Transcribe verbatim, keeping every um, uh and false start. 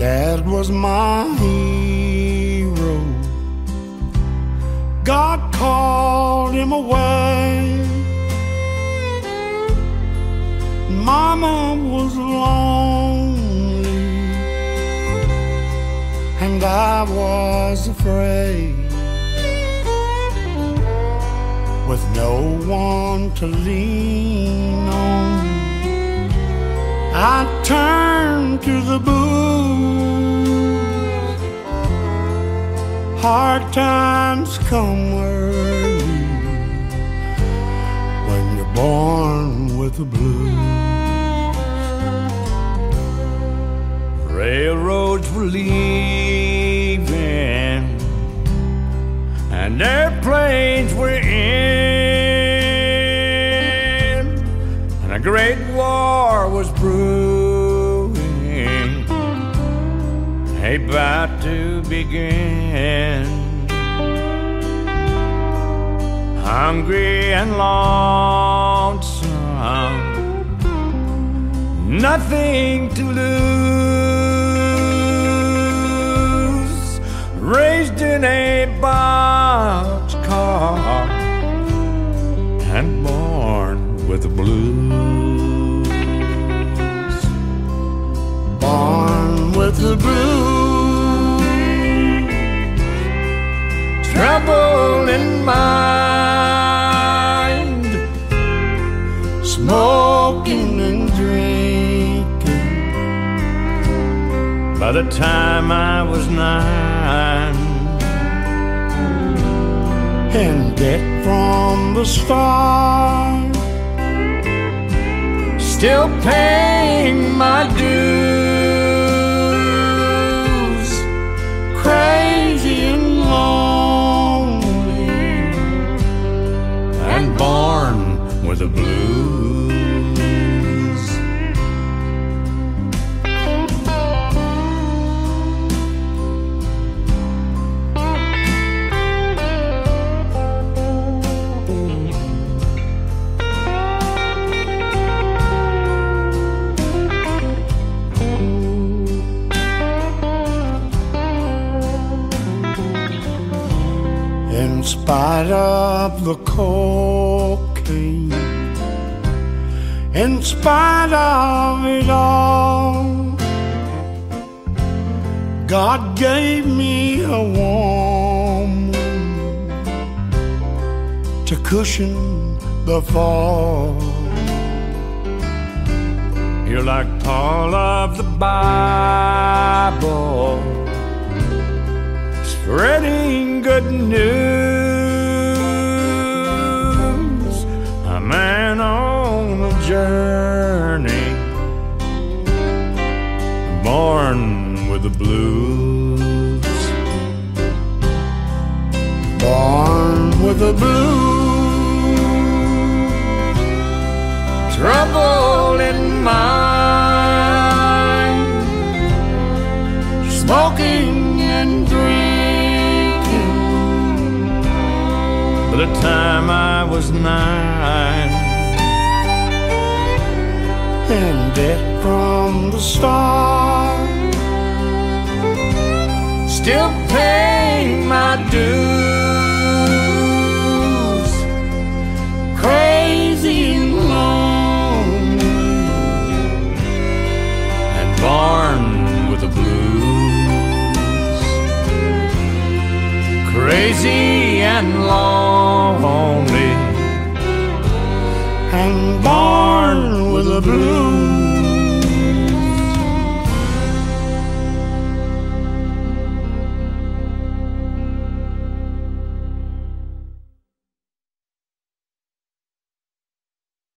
Dad was my hero. God called him away. Mama was lonely, and I was afraid, with no one to lean on. I turned to the blues. Hard times come early when you're born with the blues. Railroads were leaving and airplanes were in, and a great war was brewing, about to begin. Hungry and lonesome, nothing to lose. Raised in a boxcar and born with the blues. Born with the blues. Trouble in mind, smoking and drinking. By the time I was nine, in debt from the start, still paying my dues. Crazy and lonely, and born with the blues. In spite of the cocaine, in spite of it all, God gave me a warm room to cushion the fall. You're like Paul of the Bible, spreading good news. A man on a journey, born with the blues. Born with the blues. Trouble in mind, smoking and drinking. By the time I was nine, in debt from the start, still paying my dues. Crazy and lonely, and born with the blues. Crazy and lonely, and born with the blues.